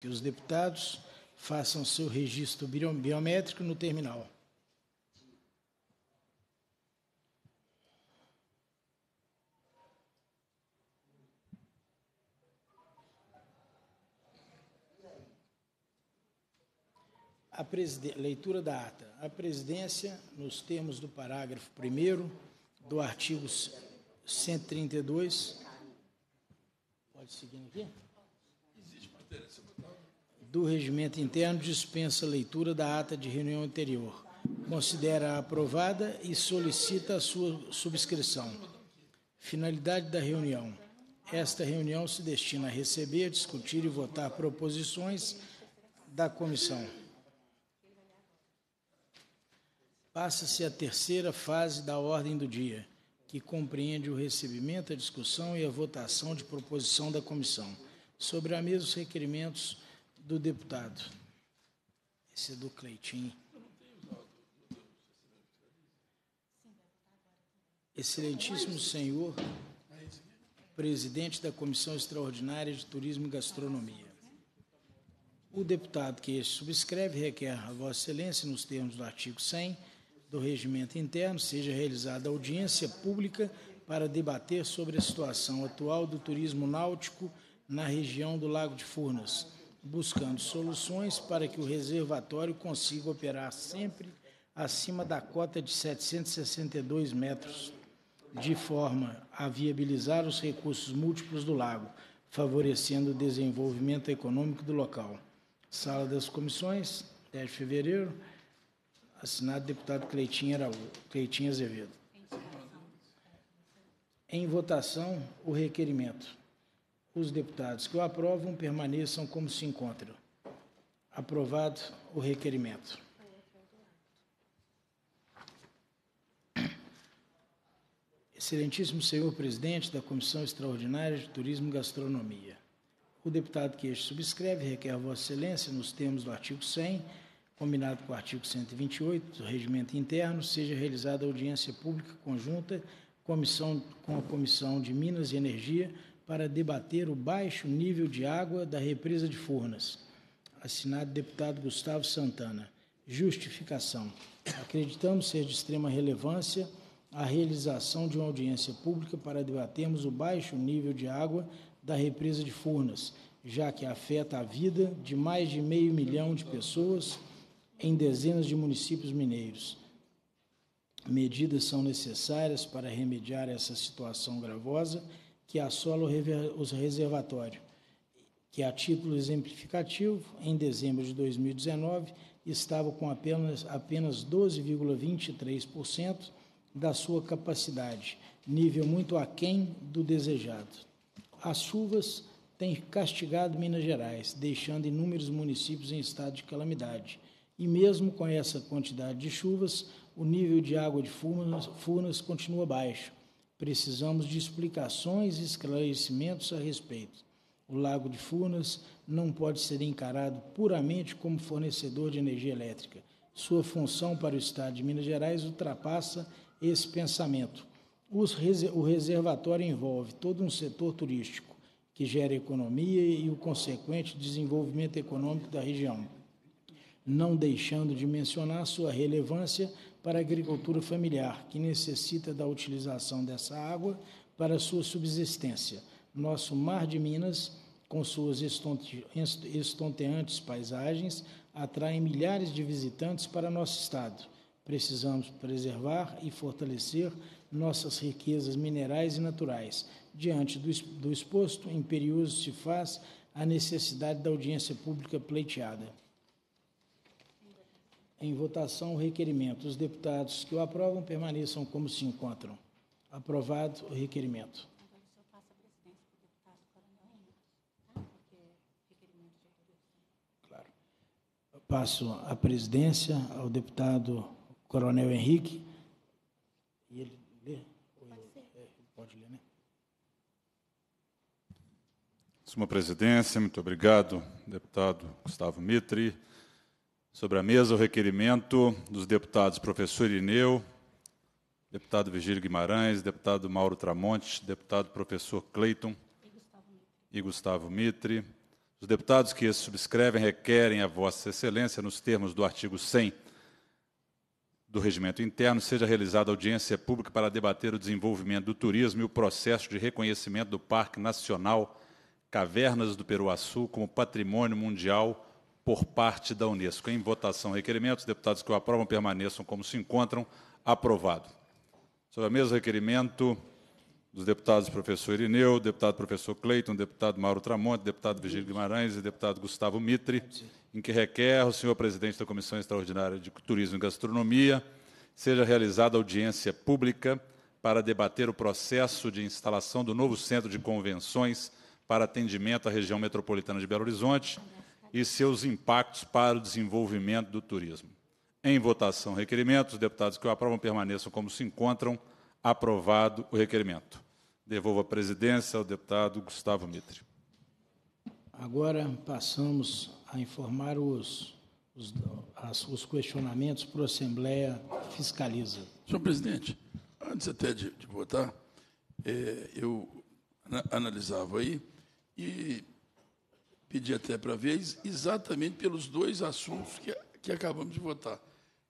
que os deputados façam seu registro biométrico no terminal. Leitura da ata. A presidência, nos termos do parágrafo 1º do artigo 132, pode seguir aqui, do regimento interno, dispensa a leitura da ata de reunião anterior. Considera-a aprovada e solicita a sua subscrição. Finalidade da reunião. Esta reunião se destina a receber, discutir e votar proposições da comissão. Passa-se a terceira fase da ordem do dia, que compreende o recebimento, a discussão e a votação de proposição da comissão, sobre a mesma os requerimentos do deputado. Esse é do Cleitinho. Excelentíssimo senhor, presidente da Comissão Extraordinária de Turismo e Gastronomia. O deputado que este subscreve requer a Vossa Excelência, nos termos do artigo 100, do regimento interno, seja realizada audiência pública para debater sobre a situação atual do turismo náutico na região do Lago de Furnas, buscando soluções para que o reservatório consiga operar sempre acima da cota de 762 metros, de forma a viabilizar os recursos múltiplos do lago, favorecendo o desenvolvimento econômico do local. Sala das Comissões, 10 de fevereiro. Assinado, deputado Cleitinho Araújo, Cleitinho Azevedo. Em votação, o requerimento. Os deputados que o aprovam permaneçam como se encontram. Aprovado o requerimento. Excelentíssimo senhor presidente da Comissão Extraordinária de Turismo e Gastronomia. O deputado que este subscreve requer a Vossa Excelência, nos termos do artigo 100, combinado com o artigo 128 do regimento interno, seja realizada audiência pública conjunta com a Comissão de Minas e Energia para debater o baixo nível de água da represa de Furnas. Assinado, deputado Gustavo Santana. Justificação. Acreditamos ser de extrema relevância a realização de uma audiência pública para debatermos o baixo nível de água da represa de Furnas, já que afeta a vida de mais de 500 mil de pessoas em dezenas de municípios mineiros. Medidas são necessárias para remediar essa situação gravosa que assola o reservatório, que, a título exemplificativo, em dezembro de 2019, estava com apenas 12,23% da sua capacidade, nível muito aquém do desejado. As chuvas têm castigado Minas Gerais, deixando inúmeros municípios em estado de calamidade. E mesmo com essa quantidade de chuvas, o nível de água de Furnas continua baixo. Precisamos de explicações e esclarecimentos a respeito. O Lago de Furnas não pode ser encarado puramente como fornecedor de energia elétrica. Sua função para o Estado de Minas Gerais ultrapassa esse pensamento. O reservatório envolve todo um setor turístico, que gera economia e o consequente desenvolvimento econômico da região, não deixando de mencionar sua relevância para a agricultura familiar, que necessita da utilização dessa água para sua subsistência. Nosso Mar de Minas, com suas estonteantes paisagens, atrai milhares de visitantes para nosso estado. Precisamos preservar e fortalecer nossas riquezas minerais e naturais. Diante do exposto, imperioso se faz a necessidade da audiência pública pleiteada. Em votação, o requerimento. Os deputados que o aprovam permaneçam como se encontram. Aprovado o requerimento. Agora o senhor passa a presidência para o deputado Coronel Henrique, tá? Porque requerimento de redução. Claro. Eu passo a presidência ao deputado Coronel Henrique. E ele lê? Pode ler, né? Suma presidência, muito obrigado, deputado Gustavo Mitre. Sobre a mesa, o requerimento dos deputados professor Irineu, deputado Virgílio Guimarães, deputado Mauro Tramonte, deputado professor Cleiton e Gustavo Mitre, Os deputados que subscrevem requerem a Vossa Excelência, nos termos do artigo 100 do Regimento Interno, seja realizada audiência pública para debater o desenvolvimento do turismo e o processo de reconhecimento do Parque Nacional Cavernas do Peruaçu como Patrimônio Mundial por parte da Unesco. Em votação, requerimento. Os deputados que o aprovam permaneçam como se encontram. Aprovado. Sobre a mesa, requerimento dos deputados professor Irineu, deputado professor Cleiton, deputado Mauro Tramonte, deputado Virgílio Guimarães e deputado Gustavo Mitre, em que requer o senhor presidente da Comissão Extraordinária de Turismo e Gastronomia seja realizada audiência pública para debater o processo de instalação do novo Centro de Convenções para atendimento à região metropolitana de Belo Horizonte e seus impactos para o desenvolvimento do turismo. Em votação, requerimento. Os deputados que o aprovam permaneçam como se encontram. Aprovado o requerimento. Devolvo a presidência ao deputado Gustavo Mitre. Agora passamos a informar os questionamentos para a Assembleia Fiscaliza. Senhor presidente, antes até de votar, eu analisava aí e pedi até para ver exatamente pelos dois assuntos que acabamos de votar,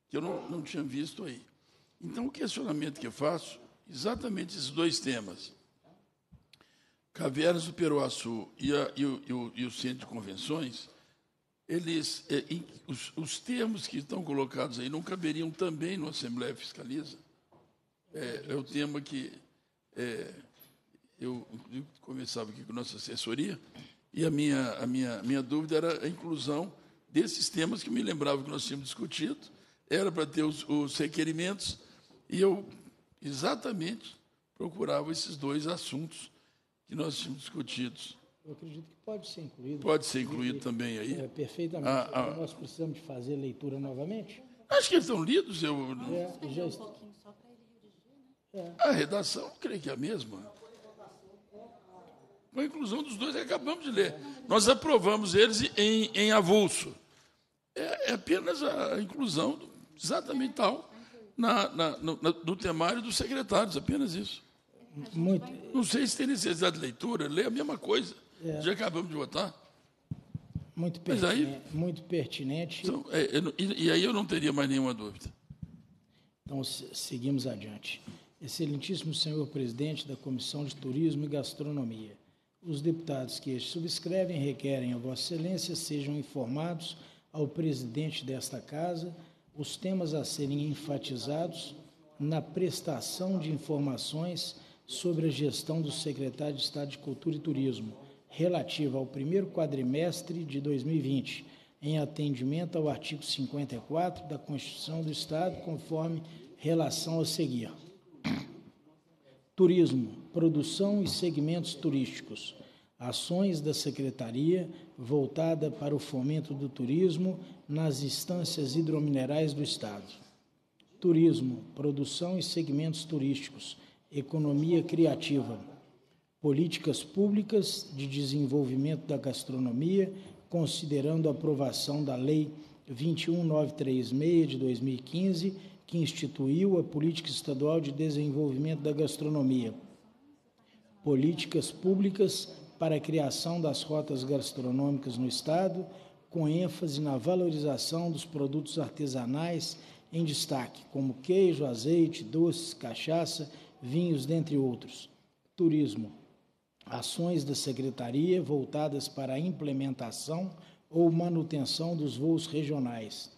que eu não tinha visto aí. Então, o questionamento que eu faço, exatamente esses dois temas, Cavernas do Peruaçu e o Centro de Convenções, eles, os termos que estão colocados aí não caberiam também no Assembleia Fiscaliza. É o tema que eu conversava aqui com a nossa assessoria, e a minha dúvida era a inclusão desses temas que me lembrava que nós tínhamos discutido, era para ter os requerimentos, e eu exatamente procurava esses dois assuntos que nós tínhamos discutidos. Eu acredito que pode ser incluído. Pode ser incluído também aí. Perfeitamente. Nós precisamos de fazer leitura novamente. Acho que eles estão lidos. Já um pouquinho só para ele redigir, né? A redação, creio que é a mesma. Com a inclusão dos dois, acabamos de ler. Nós aprovamos eles em avulso. É apenas a inclusão exatamente tal no temário dos secretários, apenas isso. Muito. Não sei se tem necessidade de leitura, lê a mesma coisa. Já acabamos de votar. Muito pertinente. Mas aí, muito pertinente. Então, e aí eu não teria mais nenhuma dúvida. Então, seguimos adiante. Excelentíssimo senhor presidente da Comissão de Turismo e Gastronomia, os deputados que subscrevem requerem a Vossa Excelência sejam informados ao presidente desta Casa os temas a serem enfatizados na prestação de informações sobre a gestão do secretário de Estado de Cultura e Turismo, relativa ao primeiro quadrimestre de 2020, em atendimento ao artigo 54 da Constituição do Estado, conforme relação a seguir. Turismo, produção e segmentos turísticos. Ações da Secretaria voltada para o fomento do turismo nas instâncias hidrominerais do Estado. Turismo, produção e segmentos turísticos, economia criativa, políticas públicas de desenvolvimento da gastronomia, considerando a aprovação da Lei 21.936, de 2015, que instituiu a Política Estadual de Desenvolvimento da Gastronomia. Políticas públicas para a criação das rotas gastronômicas no Estado, com ênfase na valorização dos produtos artesanais em destaque, como queijo, azeite, doces, cachaça, vinhos, dentre outros. Turismo. Ações da Secretaria voltadas para a implementação ou manutenção dos voos regionais.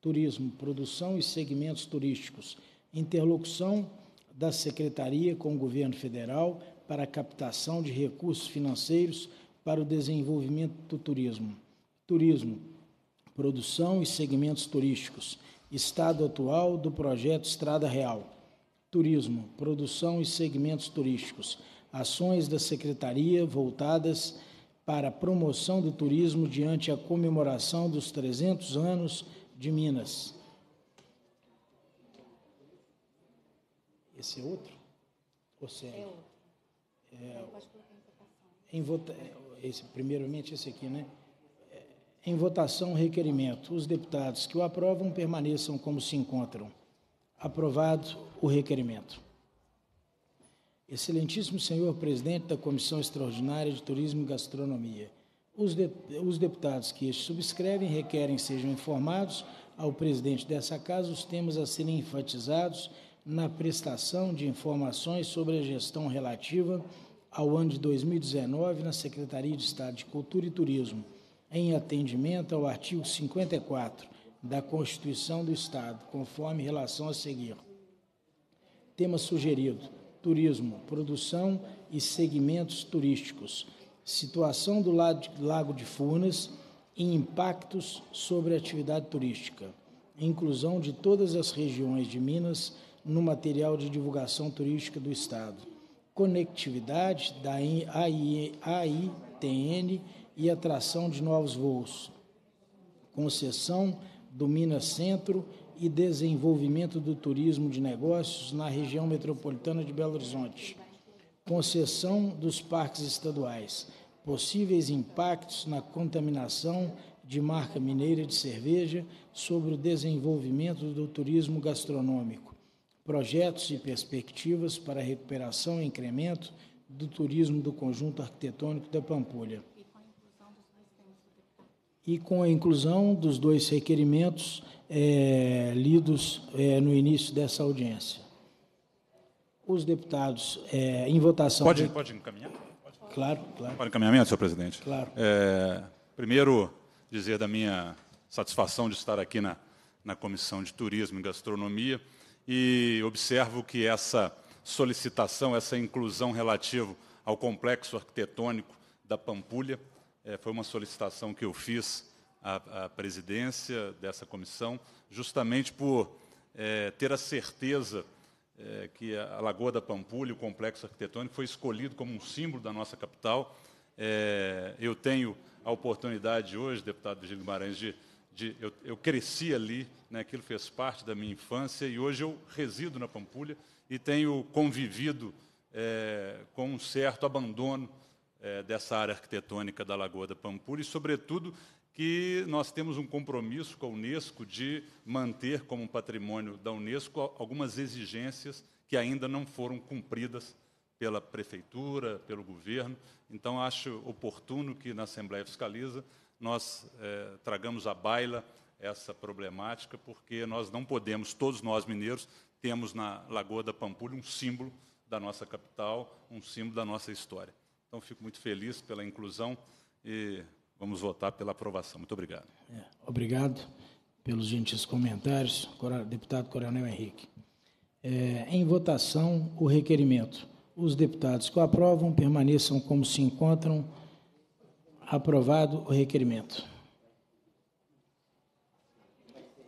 Turismo, produção e segmentos turísticos. Interlocução da Secretaria com o Governo Federal, para a captação de recursos financeiros para o desenvolvimento do turismo. Turismo, produção e segmentos turísticos. Estado atual do projeto Estrada Real. Turismo, produção e segmentos turísticos. Ações da Secretaria voltadas para a promoção do turismo diante a comemoração dos 300 anos de Minas. Esse é outro? Ou seja, primeiramente esse aqui, né? Em votação, requerimento. Os deputados que o aprovam permaneçam como se encontram. Aprovado o requerimento. Excelentíssimo senhor presidente da Comissão Extraordinária de Turismo e Gastronomia, Os deputados que este subscrevem requerem sejam informados ao presidente dessa casa os temas a serem enfatizados na prestação de informações sobre a gestão relativa ao ano de 2019 na Secretaria de Estado de Cultura e Turismo, em atendimento ao artigo 54 da Constituição do Estado, conforme relação a seguir. Tema sugerido: turismo, produção e segmentos turísticos, situação do Lago de Furnas e impactos sobre a atividade turística, inclusão de todas as regiões de Minas no material de divulgação turística do Estado, conectividade da AITN e atração de novos voos, concessão do Minas Centro e desenvolvimento do turismo de negócios na região metropolitana de Belo Horizonte, concessão dos parques estaduais, possíveis impactos na contaminação de marca mineira de cerveja sobre o desenvolvimento do turismo gastronômico, projetos e perspectivas para a recuperação e incremento do turismo do conjunto arquitetônico da Pampulha. E com a inclusão dos dois requerimentos lidos no início dessa audiência. Os deputados, em votação... Pode encaminhar? Pode. Claro, claro. Pode encaminhamento, senhor presidente? Claro. Primeiro, dizer da minha satisfação de estar aqui na Comissão de Turismo e Gastronomia, e observo que essa solicitação, essa inclusão relativa ao complexo arquitetônico da Pampulha, foi uma solicitação que eu fiz à presidência dessa comissão, justamente por ter a certeza que a Lagoa da Pampulha, o complexo arquitetônico, foi escolhido como um símbolo da nossa capital. Eu tenho a oportunidade hoje, deputado Virgílio Guimarães, eu cresci ali, né, aquilo fez parte da minha infância, e hoje eu resido na Pampulha e tenho convivido com um certo abandono dessa área arquitetônica da Lagoa da Pampulha, e, sobretudo, que nós temos um compromisso com a Unesco de manter como patrimônio da Unesco algumas exigências que ainda não foram cumpridas pela Prefeitura, pelo Governo. Então, acho oportuno que, na Assembleia Fiscaliza, nós tragamos à baila essa problemática, porque nós não podemos, todos nós mineiros, temos na Lagoa da Pampulha um símbolo da nossa capital, um símbolo da nossa história. Então, fico muito feliz pela inclusão e... vamos votar pela aprovação. Muito obrigado. Obrigado pelos gentis comentários, deputado Coronel Henrique. Em votação, o requerimento. Os deputados que o aprovam permaneçam como se encontram. Aprovado o requerimento.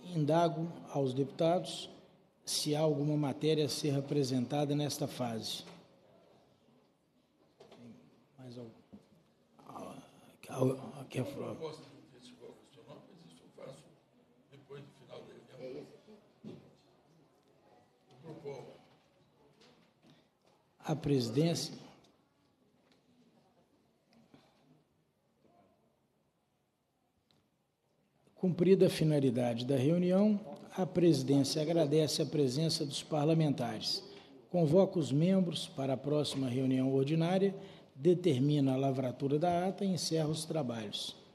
Indago aos deputados se há alguma matéria a ser apresentada nesta fase. Mais algum? Aqui é a prova. A presidência. Cumprida a finalidade da reunião, a presidência agradece a presença dos parlamentares. Convoca os membros para a próxima reunião ordinária, determina a lavratura da ata e encerra os trabalhos.